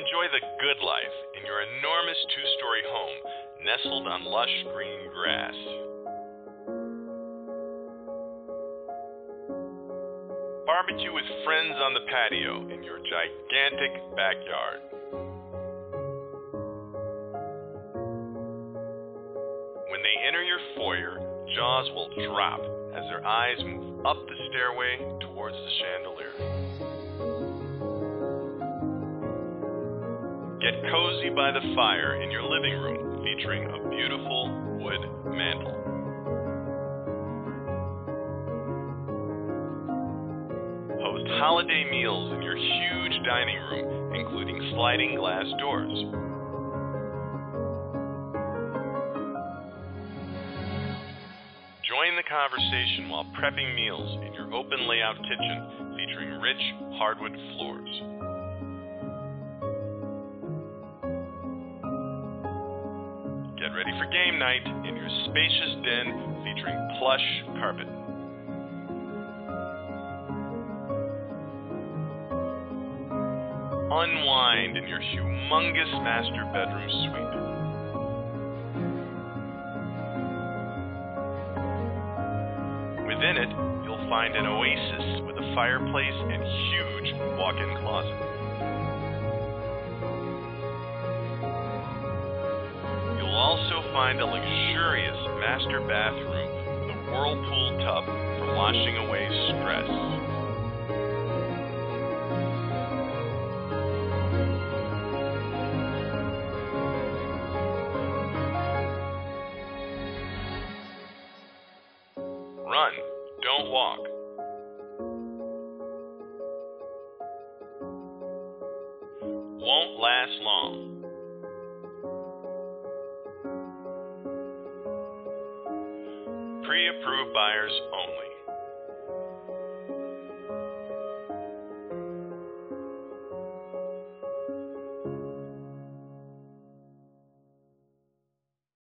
enjoy the good life in your enormous two-story home, nestled on lush green grass. Barbecue with friends on the patio in your gigantic backyard. When they enter your foyer, jaws will drop as their eyes move up the stairway towards the chandelier. Get cozy by the fire in your living room, featuring a beautiful wood mantel. Host holiday meals in your huge dining room, including sliding glass doors. Join the conversation while prepping meals in your open layout kitchen, featuring rich hardwood floors. Get ready for game night in your spacious den featuring plush carpet. Unwind in your humongous master bedroom suite. Within it, you'll find an oasis with a fireplace and huge walk-in closet. Also find a luxurious master bathroom with a whirlpool tub for washing away stress. Run, don't walk. Won't last long. Pre-approved buyers only.